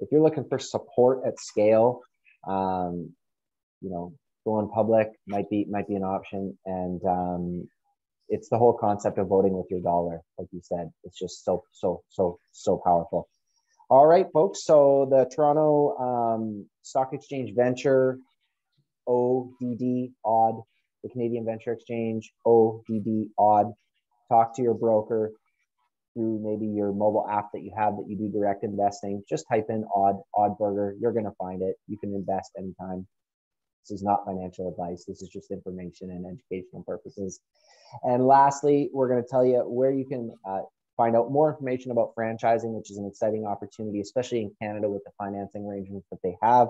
If you're looking for support at scale, you know, going public might be an option. And it's the whole concept of voting with your dollar, like you said. It's just so powerful. All right, folks. So the Toronto Stock Exchange Venture, ODD, Odd. The Canadian Venture Exchange, ODD, Odd. Talk to your broker through maybe your mobile app that you have that you do direct investing. Just type in Odd Burger. You're going to find it. You can invest anytime. This is not financial advice. This is just information and educational purposes. And lastly, we're going to tell you where you can find out more information about franchising, which is an exciting opportunity, especially in Canada with the financing arrangements that they have.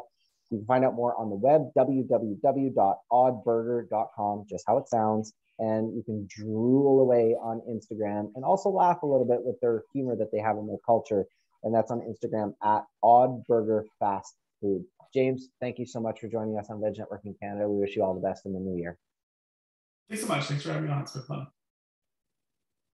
You can find out more on the web, www.oddburger.com, just how it sounds. And you can drool away on Instagram and also laugh a little bit with their humor that they have in their culture. And that's on Instagram at oddburgerfastfood. James, thank you so much for joining us on Veg Networking Canada. We wish you all the best in the new year. Thanks so much. Thanks for having me on. It's been fun.